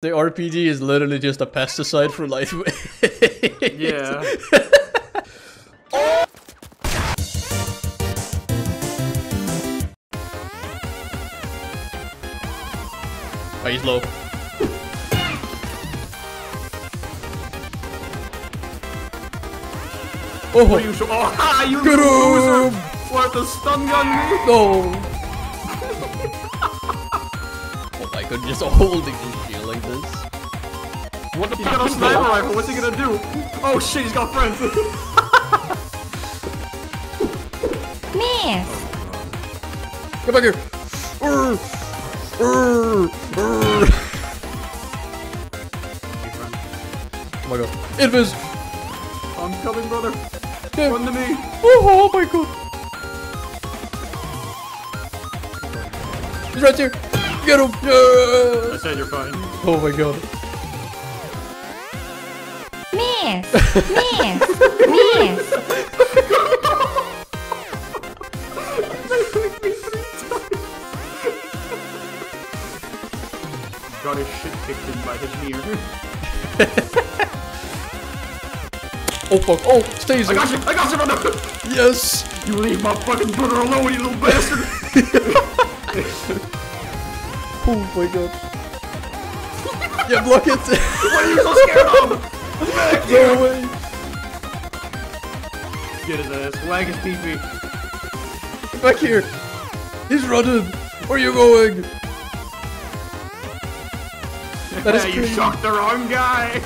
The RPG is literally just a pesticide for lightweight. Yeah. Oh, he's low. Oh, are you sure? Oh, ha, you loser! What the stun gun move? Oh. Oh my god, just holding his shield like this. What the fuck? He's got a sniper rifle, what's he gonna do? Oh shit, he's got friends! Miss! Come back here! Oh my god. Invis! I'm coming, brother! Yeah. Run to me! Oh, oh my god! He's right here! Get him! Yeah. I said you're fine. Oh my god. Miss! Miss! Miss! Got his shit kicked in by his mirror. Oh fuck, oh, stays there. I got you, brother! Yes! You leave my fucking brother alone, you little bastard! Oh my god. Yeah, block it! What are you so scared of? Back here! No way! Get his ass, wag his TP. Get back here! He's running! Where are you going? That is you shocked the wrong guy!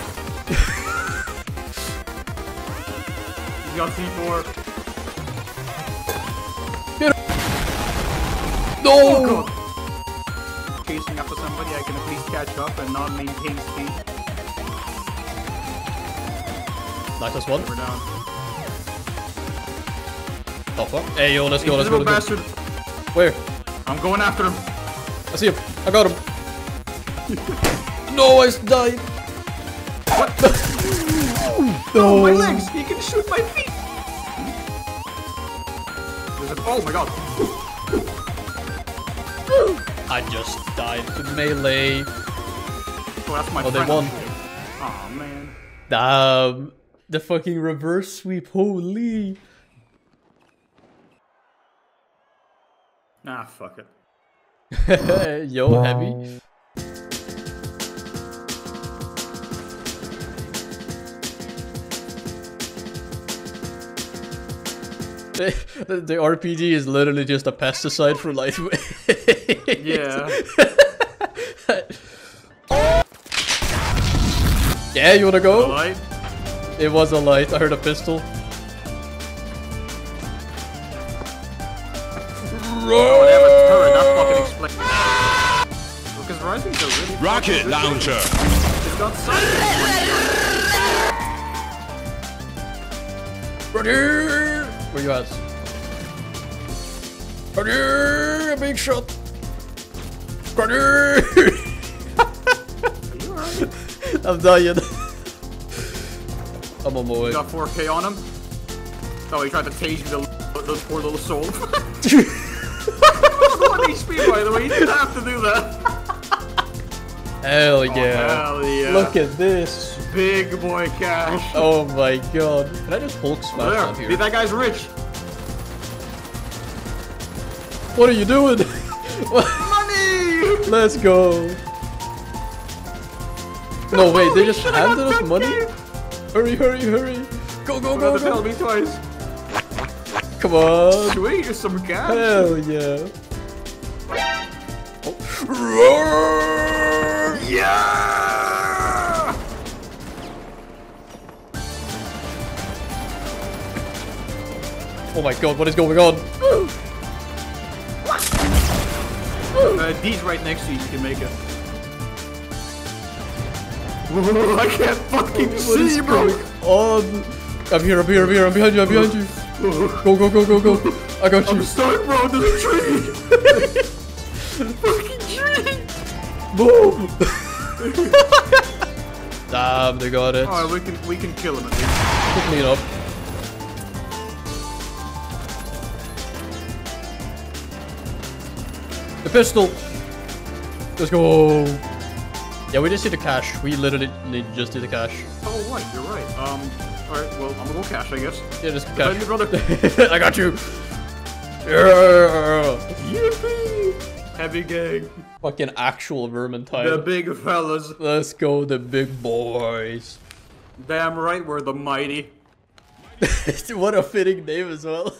You got C4. Get him. No! Oh, chasing after somebody, I can at least catch up and not maintain speed. Nice, that's one. We're down. Oh fuck. Hey yo, let's go, let's go. Little bastard. Where? I'm going after him. I see him. I got him. No, I died. What the? No, my legs! He can shoot my feet! Oh my god! I just died to melee. Oh, that's my friend. They won. Aw, oh, man. Damn. The fucking reverse sweep, holy. Nah, fuck it. Yo, heavy. The RPG is literally just a pesticide for lightweight. Yeah. Yeah, you wanna go? Light? It was a light. I heard a pistol. Oh, they have a turret. That fucking explains. Rising so really rocket launcher. It's got something. Right here. Where you at? Carter, big shot. Carter. I'm dying. I'm on my way. You got 4K on him. Oh, he tried to tase the poor little soul. He was 1 HP, by the way. He didn't have to do that. Hell yeah! Oh, hell yeah! Look at this. Big boy cash. Oh my god. Can I just Hulk smash up here? That guy's rich. What are you doing? Money! Let's go. No, wait, they just handed us money? Hurry, hurry, hurry. Go, go, go, go. Me twice. Come on. Sweet, here's some cash. Hell yeah. Oh. Roar! Yeah! Oh my god, what is going on? D's right next to you, you can make it. I can't fucking see, bro! I'm here, I'm behind you. Go. I got you. I'm stuck, bro, under the tree! Fucking tree! Boom! Damn, they got it. Alright, we can kill him at least. Clean up. The pistol. Let's go. Yeah, we just did a cache. We literally just did a cache. Oh, right, you're right. Alright, well, I'm gonna go cache, I guess. Yeah, just cache. I got you! Yeah. Yippee! Heavy gang. Fucking actual Vermintide. The big fellas. Let's go, the big boys. Damn right, we're the mighty. What a fitting name as well.